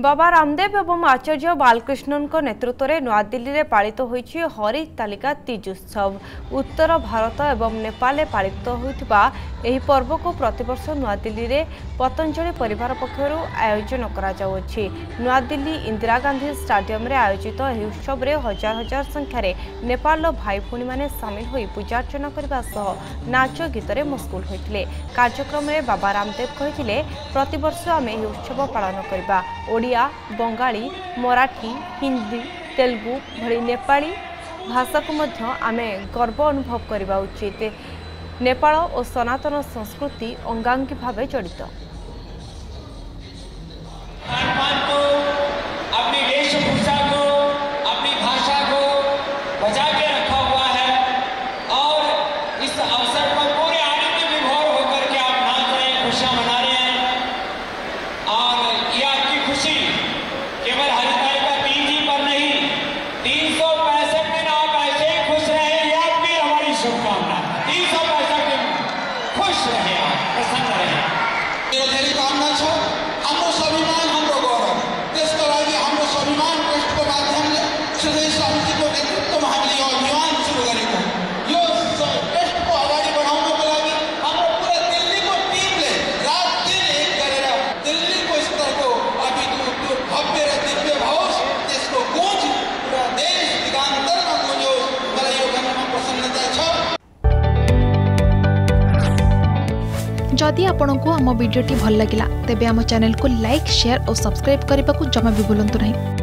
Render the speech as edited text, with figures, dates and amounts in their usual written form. बाबा रामदेव एवं आचार्य बालकृष्णन नेतृत्व में नई दिल्ली में पालित तो होती हरितलिका तीजोत्सव। उत्तर भारत एवं नेपाल पालित होता यह पर्व को प्रतिवर्ष नई दिल्ली में पतंजलि परिवार पक्षर आयोजन कराई। दिल्ली इंदिरा गांधी स्टेडियम में आयोजित यह उत्सव में हजार हजार संख्यार नेपाल भाई भौणी मैंने सामिल हो पूजार्चना करने नाच गीत मशगुल होते। कार्यक्रम में बाबा रामदेव कहते प्रतिवर्ष आम यह उत्सव पालन करवा। ओडिया, बंगाली, मराठी, हिंदी, तेलुगु भली नेपाली भाषा को मध्य आमे गर्व अनुभव करने उचित। नेपाल और सनातन संस्कृति अंगांगी भाव जड़ित। जदि आपंक आम भिडी भल लगा तेब आम चैनल को लाइक, शेयर और सब्सक्राइब करने को जमा भी भूलु नहीं।